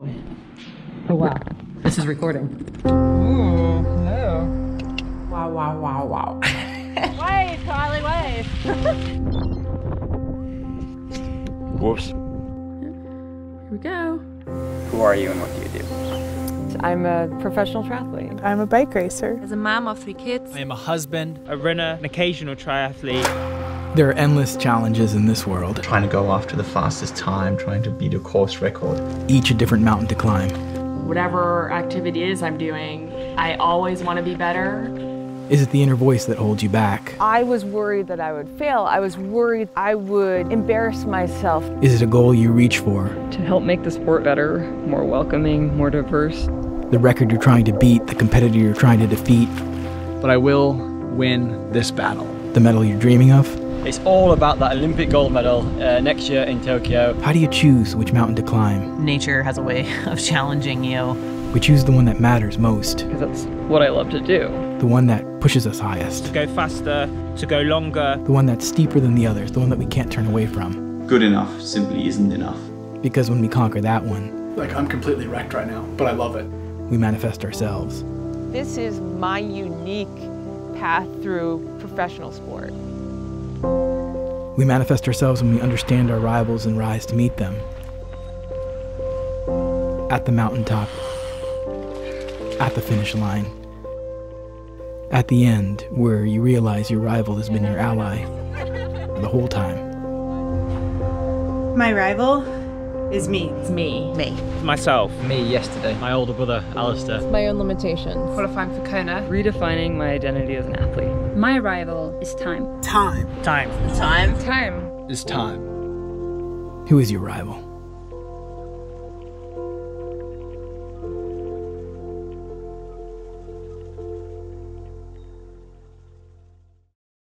Oh wow, this is recording. Ooh, hello. Wow, wow, wow, wow. Wave, Kylie, wave. Whoops. Here we go. Who are you and what do you do? I'm a professional triathlete. I'm a bike racer. As a mom of 3 kids. I am a husband, a runner, an occasional triathlete. There are endless challenges in this world. Trying to go after the fastest time, trying to beat a course record. Each a different mountain to climb. Whatever activity it is I'm doing, I always want to be better. Is it the inner voice that holds you back? I was worried that I would fail. I was worried I would embarrass myself. Is it a goal you reach for? To help make the sport better, more welcoming, more diverse. The record you're trying to beat, the competitor you're trying to defeat. But I will win this battle. The medal you're dreaming of? It's all about that Olympic gold medal next year in Tokyo. How do you choose which mountain to climb? Nature has a way of challenging you. We choose the one that matters most. Because that's what I love to do. The one that pushes us highest. To go faster, to go longer. The one that's steeper than the others, the one that we can't turn away from. Good enough simply isn't enough. Because when we conquer that one... Like, I'm completely wrecked right now, but I love it. We manifest ourselves. This is my unique path through professional sport. We manifest ourselves when we understand our rivals and rise to meet them. At the mountaintop. At the finish line. At the end, where you realize your rival has been your ally the whole time. My rival is me. It's me. Me. Myself. Me yesterday. My older brother, Alistair. My own limitations. Qualifying for Kona. Redefining my identity as an athlete. My rival is time. Time. Time. Time. Time. Is time. Who is your rival?